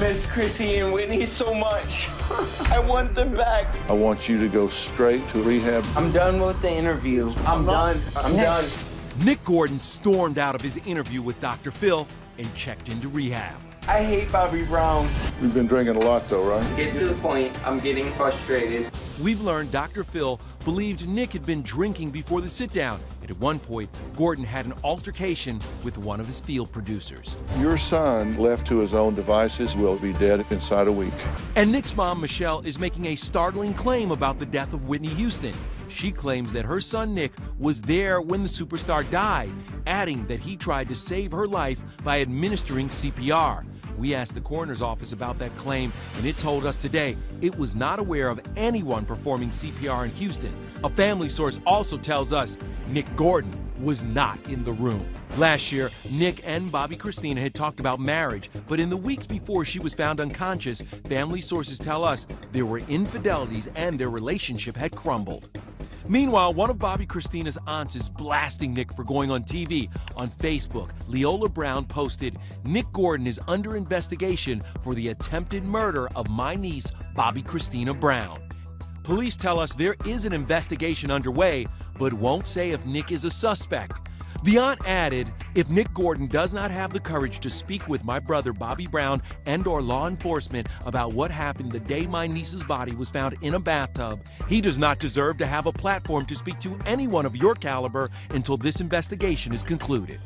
miss Chrissy and Whitney so much. I want them back. I want you to go straight to rehab. I'm done with the interview. I'm done. Nick Gordon stormed out of his interview with Dr. Phil and checked into rehab. I hate Bobby Brown. We've been drinking a lot, though, right? Get to the point. I'm getting frustrated. We've learned Dr. Phil believed Nick had been drinking before the sit-down, and at one point, Gordon had an altercation with one of his field producers. Your son, left to his own devices, will be dead inside a week. And Nick's mom, Michelle, is making a startling claim about the death of Whitney Houston. She claims that her son, Nick, was there when the superstar died, adding that he tried to save her life by administering CPR. We asked the coroner's office about that claim, and it told us today it was not aware of anyone performing CPR in Houston. A family source also tells us Nick Gordon was not in the room. Last year, Nick and Bobbi Kristina had talked about marriage, but in the weeks before she was found unconscious, family sources tell us there were infidelities and their relationship had crumbled. Meanwhile, one of Bobbi Kristina's aunts is blasting Nick for going on TV. On Facebook, Leola Brown posted, "Nick Gordon is under investigation for the attempted murder of my niece, Bobbi Kristina Brown. Police tell us there is an investigation underway, but won't say if Nick is a suspect." The aunt added, "If Nick Gordon does not have the courage to speak with my brother Bobby Brown and/or law enforcement about what happened the day my niece's body was found in a bathtub, he does not deserve to have a platform to speak to anyone of your caliber until this investigation is concluded."